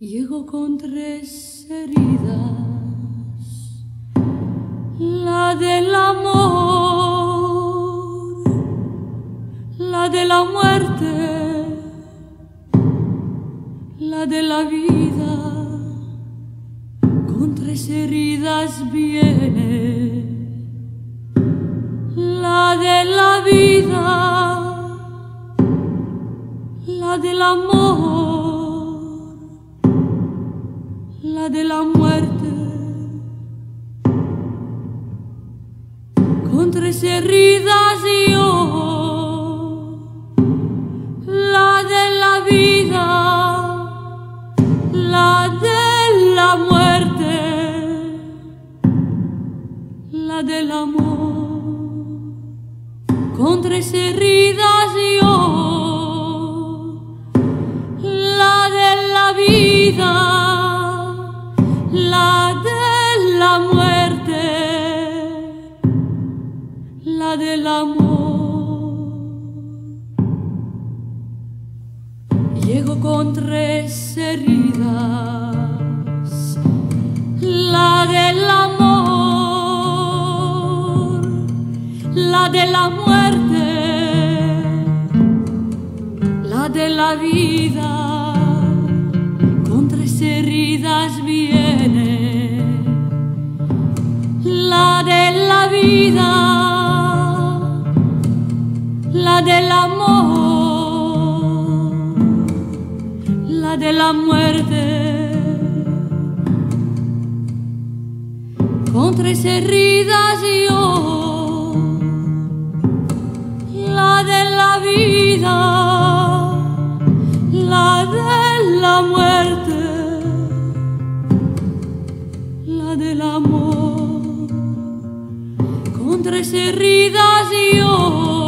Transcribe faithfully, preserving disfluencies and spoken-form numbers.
Llego con tres heridas, la del amor, la de la muerte, la de la vida. Con tres heridas viene la de la vida, la del amor, la de la muerte. Con tres heridas yo, la de la vida, la de la muerte, la del amor. Con tres heridas yo, la de la vida, la de la muerte, la del amor. Llego con tres heridas, la del amor, la de la muerte, la de la vida. Heridas viene la de la vida, la del amor, la de la muerte. Con tres heridas yo, la de la vida, la de la muerte, del amor. Con tres heridas yo,